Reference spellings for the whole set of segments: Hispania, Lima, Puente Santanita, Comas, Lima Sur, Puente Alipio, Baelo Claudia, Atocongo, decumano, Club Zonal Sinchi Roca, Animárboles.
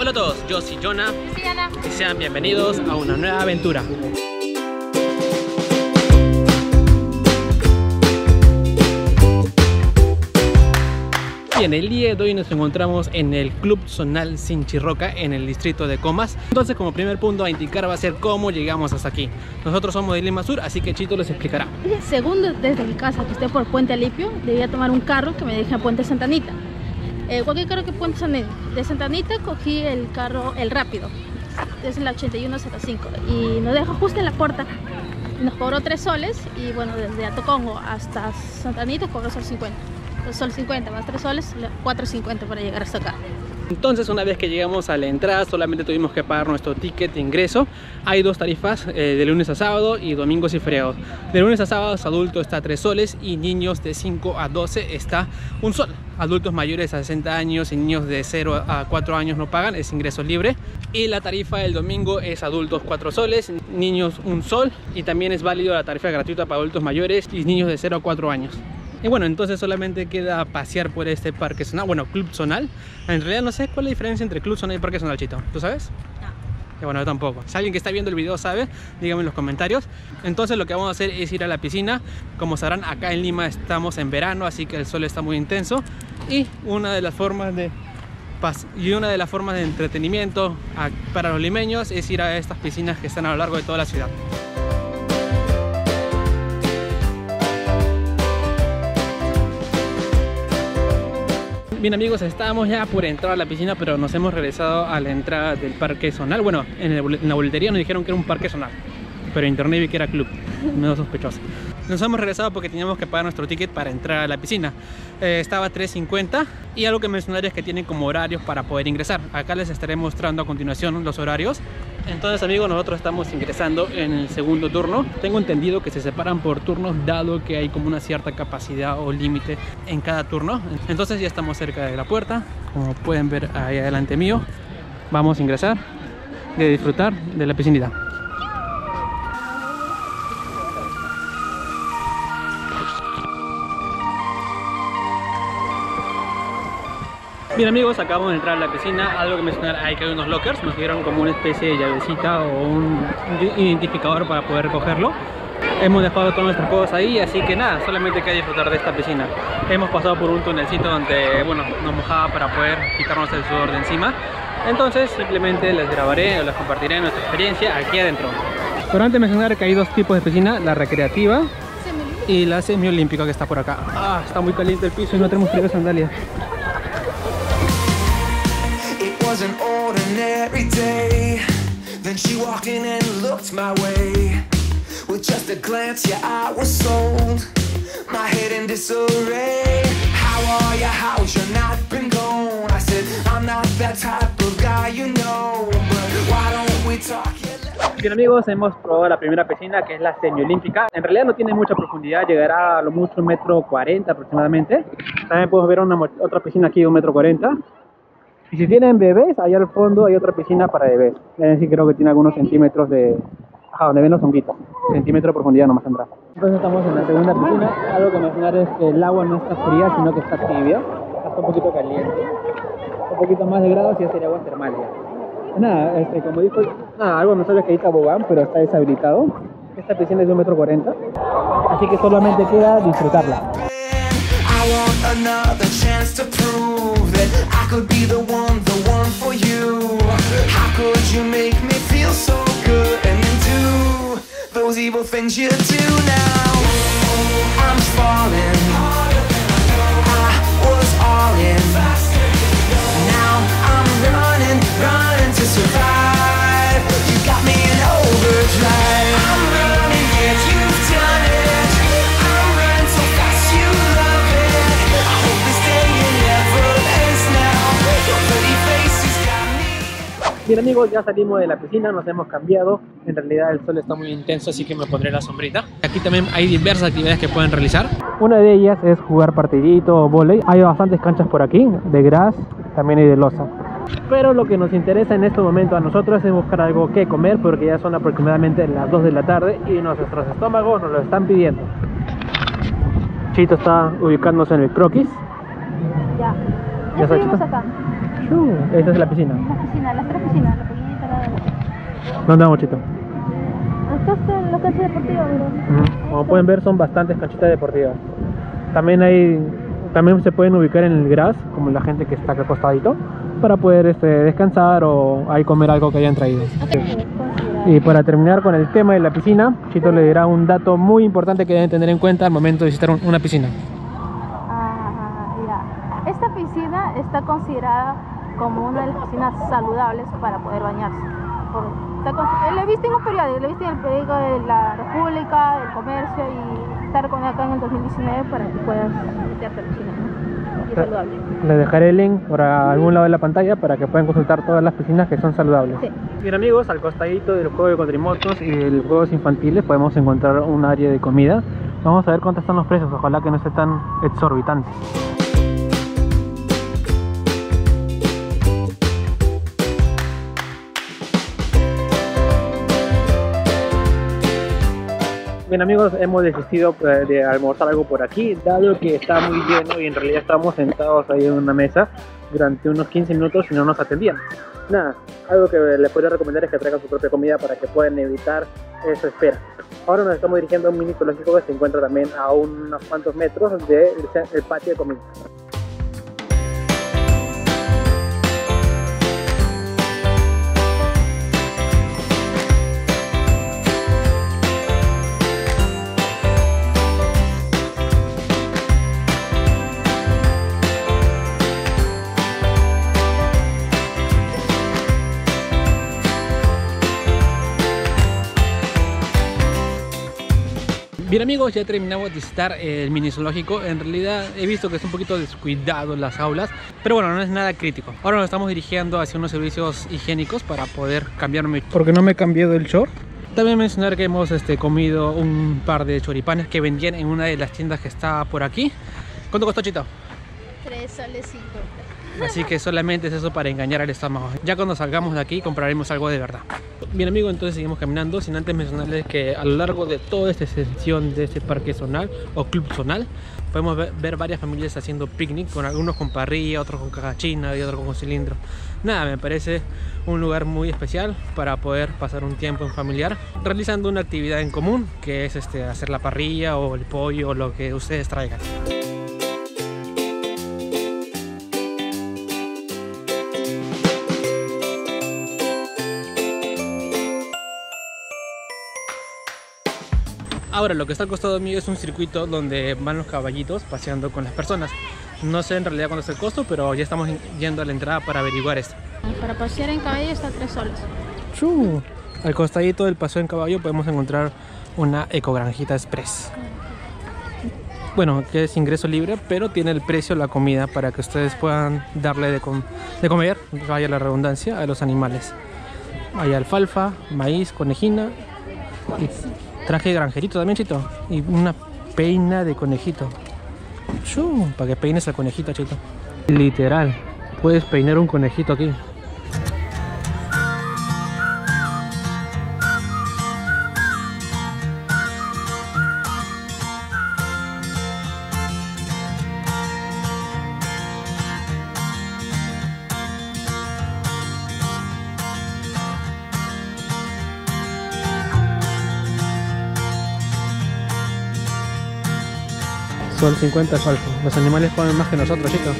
Hola a todos, yo soy Jonah y sean bienvenidos a una nueva aventura. Bien, el día de hoy nos encontramos en el Club Zonal Sinchi Roca, en el distrito de Comas. Entonces, como primer punto a indicar va a ser cómo llegamos hasta aquí. Nosotros somos de Lima Sur, así que Chito les explicará. Segundo, desde mi casa, que esté por Puente Alipio, debía tomar un carro que me deje a Puente Santanita. Cualquier carro que Puente Santanita, cogí el carro, el rápido. Es la 8105 y nos dejó justo en la puerta. Nos cobró 3 soles y bueno, desde Atocongo hasta Santanita cobró sol 50. Sol 50 más 3 soles, 4.50 para llegar hasta acá. Entonces, una vez que llegamos a la entrada, solamente tuvimos que pagar nuestro ticket de ingreso. Hay dos tarifas, de lunes a sábado y domingos y feriados. De lunes a sábados, adultos está 3 soles y niños de 5 a 12 está 1 sol. Adultos mayores a 60 años y niños de 0 a 4 años no pagan, es ingreso libre. Y la tarifa del domingo es adultos 4 soles, niños 1 sol. Y también es válido la tarifa gratuita para adultos mayores y niños de 0 a 4 años. Y bueno, entonces solamente queda pasear por este parque zonal, bueno, club zonal. En realidad no sé cuál es la diferencia entre club zonal y parque zonal, Chito. ¿Tú sabes? No. Y bueno, yo tampoco. Si alguien que está viendo el video sabe, dígame en los comentarios. Entonces lo que vamos a hacer es ir a la piscina. Como sabrán, acá en Lima estamos en verano, así que el sol está muy intenso. Y una de las formas de entretenimiento para los limeños es ir a estas piscinas que están a lo largo de toda la ciudad. Bien amigos, estábamos ya por entrar a la piscina, pero nos hemos regresado a la entrada del parque zonal. Bueno, en la boletería nos dijeron que era un parque zonal, pero en internet vi que era club, medio sospechoso. Nos hemos regresado porque teníamos que pagar nuestro ticket para entrar a la piscina. Estaba 3.50 y algo que mencionar es que tienen como horarios para poder ingresar. Acá les estaré mostrando a continuación los horarios. Entonces amigos, nosotros estamos ingresando en el segundo turno. Tengo entendido que se separan por turnos, dado que hay como una cierta capacidad o límite en cada turno. Entonces ya estamos cerca de la puerta, como pueden ver ahí adelante mío. Vamos a ingresar y disfrutar de la piscinita. Bien amigos, acabamos de entrar a la piscina. Algo que mencionar, hay que hay unos lockers. Nos dieron como una especie de llavecita o un identificador para poder recogerlo. Hemos dejado todas nuestras cosas ahí, así que nada, solamente que disfrutar de esta piscina. Hemos pasado por un tunelcito donde, bueno, nos mojaba para poder quitarnos el sudor de encima. Entonces simplemente les grabaré o les compartiré nuestra experiencia aquí adentro. Pero antes de mencionar que hay dos tipos de piscina, la recreativa y la semiolímpica que está por acá. Ah, está muy caliente el piso y no tenemos frío de sandalias. Was an ordinary day, then she walked in and looked my way. With just a glance, yeah, I was sold, my head in disarray. How are you? How's you not been gone? I said, I'm not that type of guy, you know, but why don't we talk? Bien amigos, hemos probado la primera piscina, que es la semiolímpica. En realidad no tiene mucha profundidad, llegará a lo mucho 1,40 m aproximadamente. También podemos ver otra piscina aquí de 1,40 m. Y si tienen bebés, allá al fondo hay otra piscina para bebés. Es decir, creo que tiene algunos centímetros de... Ajá, donde ven los honguitos. Centímetro de profundidad nomás atrás. Entonces estamos en la segunda piscina. Algo que mencionar es que el agua no está fría, sino que está tibia. Está un poquito caliente. Un poquito más de grados y ya sería agua termal ya. Nada, como dijo... Nada, algo no sabes que hay tabogán, pero está deshabilitado. Esta piscina es de 1,40 m. Así que solamente queda disfrutarla. Another chance to prove that I could be the one for you. How could you make me feel so good and then do those evil things you do now? I'm falling harder than I know. I was all in. Now I'm running to survive. You got me in overdrive. I'm running, yet you've done it. I ran so fast, you love it. Bien amigos, ya salimos de la piscina, nos hemos cambiado. En realidad el sol está muy intenso, así que me pondré la sombrita. Aquí también hay diversas actividades que pueden realizar. Una de ellas es jugar partidito o vóley. Hay bastantes canchas por aquí, de gras, también hay de losa. Pero lo que nos interesa en este momento a nosotros es buscar algo que comer, porque ya son aproximadamente las 2 de la tarde y nuestros estómagos nos lo están pidiendo. Chito está ubicándose en el croquis. Ya, ya estuvimos acá. Esta es la piscina. La piscina, las tres piscinas, la pequeñita, la de la... ¿Dónde vamos, Chito? Estos son los canchas deportivas, ¿no? Como pueden ver, son bastantes canchitas deportivas. También hay... También se pueden ubicar en el grass, como la gente que está acá acostadito, para poder descansar o ahí comer algo que hayan traído. Y para terminar con el tema de la piscina, Chito le dirá un dato muy importante que deben tener en cuenta al momento de visitar una piscina. Esta piscina está considerada como una de las piscinas saludables para poder bañarse. Lo he visto en los periódicos, lo he visto en el periódico de la República, del Comercio y estar con acá en el 2019 para que puedas visitarte la piscina, ¿no? Y saludable. Les dejaré el link por algún lado de la pantalla para que puedan consultar todas las piscinas que son saludables. Sí. Bien amigos, al costadito del juego de cuatrimotos y de los juegos infantiles podemos encontrar un área de comida. Vamos a ver cuántos están los precios, ojalá que no esté tan exorbitante. Bien amigos, hemos desistido de almorzar algo por aquí, dado que está muy lleno y en realidad estábamos sentados ahí en una mesa durante unos 15 minutos y no nos atendían. Nada, algo que les podría recomendar es que traigan su propia comida para que puedan evitar esa espera. Ahora nos estamos dirigiendo a un mini zoológico que se encuentra también a unos cuantos metros del patio de comida. Bien amigos, ya terminamos de visitar el mini zoológico. En realidad he visto que es un poquito descuidado las jaulas, pero bueno, no es nada crítico. Ahora nos estamos dirigiendo hacia unos servicios higiénicos para poder cambiarme, porque no me he cambiado el short. También mencionar que hemos comido un par de choripanes que vendían en una de las tiendas que está por aquí. ¿Cuánto costó, Chito? 3 soles 50. Así que solamente es eso para engañar al estómago. Ya cuando salgamos de aquí compraremos algo de verdad. Bien amigos, entonces seguimos caminando, sin antes mencionarles que a lo largo de toda esta sección de este parque zonal o club zonal podemos ver varias familias haciendo picnic, con algunos con parrilla, otros con caja china y otros con cilindro. Nada, me parece un lugar muy especial para poder pasar un tiempo en familiar realizando una actividad en común, que es hacer la parrilla o el pollo o lo que ustedes traigan. Ahora, lo que está al costado mío es un circuito donde van los caballitos paseando con las personas. No sé en realidad cuánto es el costo, pero ya estamos yendo a la entrada para averiguar esto. Para pasear en caballo está 3 soles. ¡Chu! Al costadito del paseo en caballo podemos encontrar una ecogranjita express. Bueno, que es ingreso libre, pero tiene el precio la comida para que ustedes puedan darle de comer, vaya la redundancia, a los animales. Hay alfalfa, maíz, conejina y... Traje granjerito también, Chito. Y una peina de conejito. Para que peines al conejito, Chito. Literal, puedes peinar un conejito aquí. Son 50 soles. Los animales comen más que nosotros, chicos.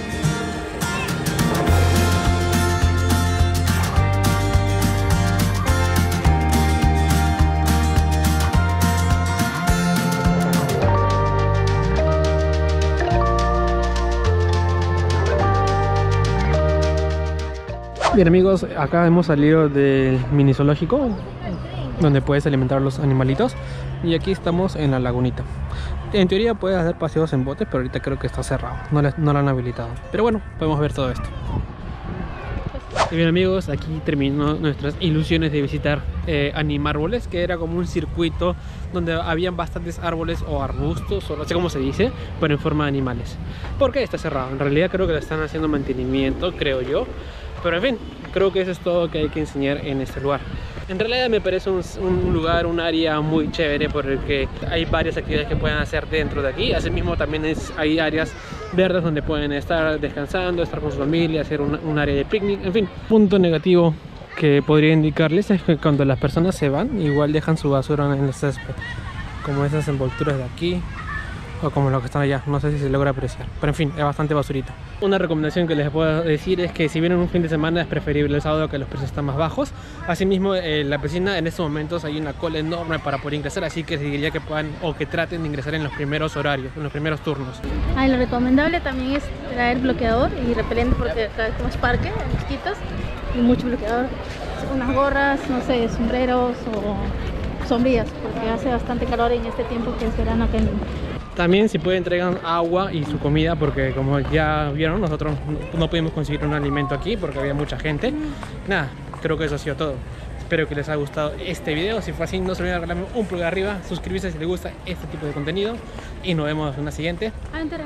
Bien amigos, acá hemos salido del mini zoológico donde puedes alimentar a los animalitos y aquí estamos en la lagunita. En teoría puedes hacer paseos en botes, pero ahorita creo que está cerrado, no lo han habilitado. Pero bueno, podemos ver todo esto. Y bien amigos, aquí terminó nuestras ilusiones de visitar Animárboles, que era como un circuito donde habían bastantes árboles o arbustos, o no sé cómo se dice, pero en forma de animales. ¿Por qué está cerrado? En realidad creo que le están haciendo mantenimiento, creo yo. Pero en fin, creo que eso es todo que hay que enseñar en este lugar. En realidad me parece un lugar, un área muy chévere, por el que hay varias actividades que pueden hacer dentro de aquí. Asimismo también hay áreas verdes donde pueden estar descansando, estar con su familia, hacer un área de picnic, en fin. Punto negativo que podría indicarles es que cuando las personas se van, igual dejan su basura en el césped, como esas envolturas de aquí o como lo que están allá, no sé si se logra apreciar, pero en fin, es bastante basurita. Una recomendación que les puedo decir es que si vienen un fin de semana es preferible el sábado, que los precios están más bajos. Asimismo, la piscina en estos momentos hay una cola enorme para poder ingresar, así que diría que puedan o que traten de ingresar en los primeros horarios, en los primeros turnos. Lo recomendable también es traer bloqueador y repelente, porque acá es como es parque, hay mosquitos y mucho bloqueador, unas gorras, no sé, sombreros o sombrillas, porque hace bastante calor en este tiempo que es verano acá en Lima. También si pueden traigan agua y su comida, porque como ya vieron, nosotros no pudimos conseguir un alimento aquí porque había mucha gente. Nada, creo que eso ha sido todo. Espero que les haya gustado este video. Si fue así, no se olviden regalarme un pulgar arriba, suscribirse si les gusta este tipo de contenido y nos vemos en una siguiente aventura.